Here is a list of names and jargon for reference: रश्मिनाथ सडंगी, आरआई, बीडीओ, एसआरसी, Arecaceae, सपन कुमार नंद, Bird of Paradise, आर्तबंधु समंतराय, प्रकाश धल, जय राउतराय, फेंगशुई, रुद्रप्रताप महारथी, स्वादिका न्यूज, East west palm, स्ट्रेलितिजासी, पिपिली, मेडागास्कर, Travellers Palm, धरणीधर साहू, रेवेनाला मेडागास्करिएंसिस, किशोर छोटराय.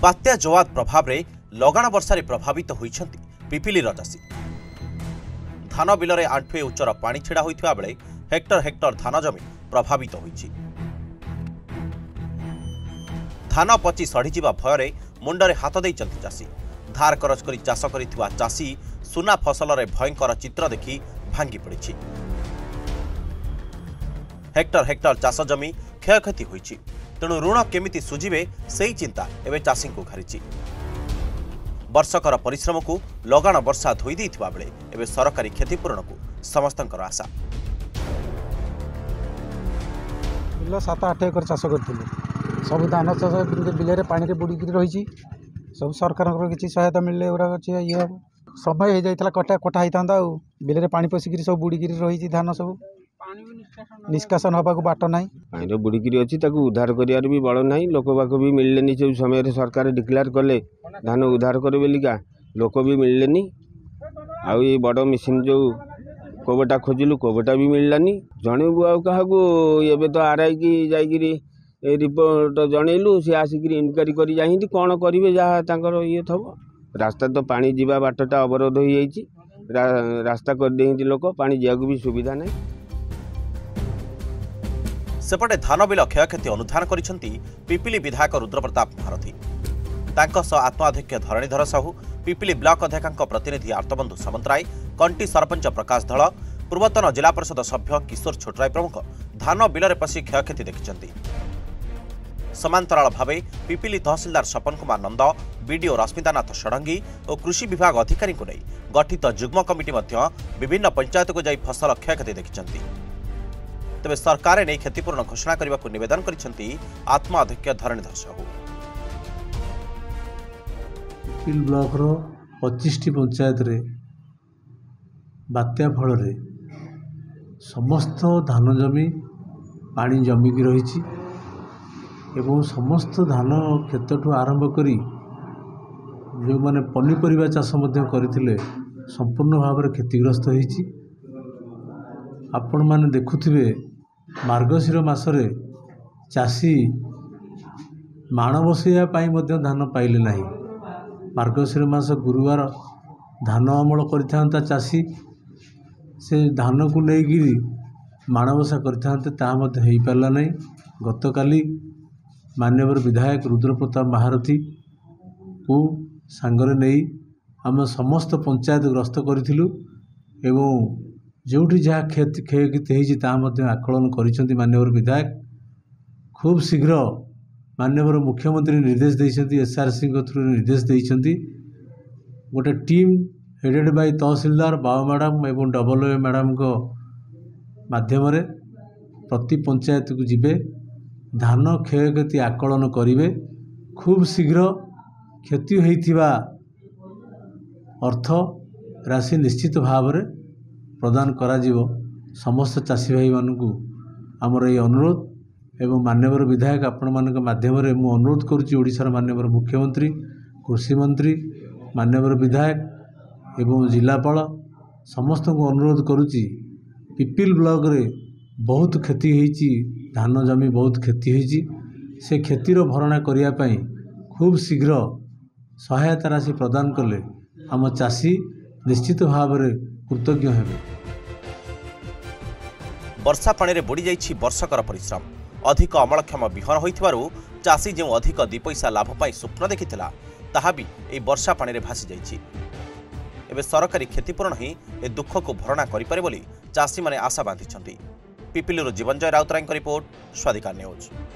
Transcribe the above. बात्या जोआद प्रभाव में लगाण वर्षा प्रभावित होती पिपिली चाषी धान बिलरे 8 फुट उच्चर पानी छिड़ा होता बेले हेक्टर हेक्टर धान जमी प्रभावित होती धान पची सढ़ी भयर मुंडरे हाथ दे चाषी धार करज कर चाष करी सुना फसल में भयंकर चित्र देखि भांगी पड़ी हेक्टर हेक्टर चाष जमी क्षयक्षति होती तेणु ऋण केमिति सुझिबे से चिंता एवं चाषी को घारी वर्षकर परिश्रम को लगाण वर्षा धोई देता बेले एवं सरकारी क्षतिपूरण को समस्त आशा बिल 7-8 एकर चाष कर सब धान चाष बिल पानी बुड़ी रही सब सरकार किसी सहायता मिलने गुरा ये हम समय हो कटा कटा होता बिल पशिक सब बुड़ी रही धान सब निष्कासन हवा को बाट ना पानी बुड़ीकी अच्छी उद्धार कर भी बल ना लोक बाक भी मिलने जो समय सरकार डिक्लेयर कले धान उद्धार करे बोलिका लोक भी मिलले आउ ये बड़ मेसीन जो कोबटा खोजिलु कोबटा भी मिललानी जनइबू आ तो आरआई की जा रिपोर्ट जनइलु सी आसिक इनक्वारी कर कौन करेंगे जहाँ ये थब रास्ता तो पानी जीवा बाटा अवरोध हो जाइए रास्ता करदे लोक पानी जावाक भी सुविधा ना सेपटे धान बिल क्षयक्षति अनुधान करिसेंती पिपिली विधायक रुद्रप्रताप महारथी आत्माध्यक्ष धरणीधर साहू पिपिली ब्लॉक अध्यक्ष प्रतिनिधि आर्तबंधु समंतराय कंटी सरपंच प्रकाश धल पूर्वतन जिला परिषद सभ्य किशोर छोटराय प्रमुख धान बिल में पशि क्षयक्षति देखिसेंती समांतराल भावे पिपिली तहसीलदार सपन कुमार नंद बीडीओ रश्मिनाथ सडंगी और कृषि विभाग अधिकारी को नहीं गठित जुग्म कमिटी विभिन्न पंचायत को जाई फसल क्षयक्षति देखिसेंती तबे सरकार ने क्षतिपूरण घोषणा करने को निवेदन करिसेंती आत्माध्यक्ष धरणीधर साहू पिपिली ब्लॉक 25 पंचायत रे बात्या फल रे समस्त धान जमी पानी जमिक रही एवं समस्त धान क्षेत्र ठू आरंभ कर जो मैंने पनीपरिया चाष करते संपूर्ण भाव में क्षतिग्रस्त होती आपण मैंने देखुवे मार्गशीर मसरे चाषी माण बसैयापाई धान पाइले ना मार्गशीर मस गुरुवार धान अमल कर चाषी से धान को लेकिन माणबसा करपारा ना गत काली माननीय विधायक रुद्रप्रताप महारथी को सांगरे नहीं आम समस्त पंचायत ग्रस्त करूँ एवं जोठी जहाँ क्षयक्षति आकलन कर माननीय विधायक खूब शीघ्र माननीय मुख्यमंत्री निर्देश देइछन्ति एसआरसी थ्रू निर्देश देइछन्ति गोटे टीम हेडेड बाय तहसीलदार बाबू मैडम एवं डबलओ मैडम को माध्यम प्रति पंचायत को जीवे धान क्षयक्षति आकलन करेंगे खूब शीघ्र क्षति होइथिबा अर्थ राशि निश्चित भाव में प्रदान करा जीवो समस्त चाषी भाई मानू आमर ये अनुरोध एवं माननीय विधायक आपण मान माध्यम अनुरोध करुँचार माननीय मुख्यमंत्री कृषि मंत्री माननीय विधायक एवं जिलापाल समस्त को अनुरोध करुँची पिपिली ब्लॉक रे बहुत क्षति होती धान जमी बहुत क्षति होती से क्षतिर भरणा करने खूब शीघ्र सहायता राशि प्रदान कले आम चाषी निश्चित भाव में कृतज्ञ हेबे। वर्षा पानी रे बुड़ी जाइछि वर्षकर परिश्रम अधिक अमलक्षम विहन होइथिबारु चाषी जे अधिक दिपैसा लाभ पाई स्वप्न देखिथिला ताहा भी ए वर्षा पानी रे भासी जाइछि एबे सरकारी क्षतिपूरण ही ए दुख को भरणा करि पारे बोली चाषी माने आशा बांधिछन्ती। पिपिलीरो जीवन जय राउतराय रिपोर्ट स्वादिका न्यूज।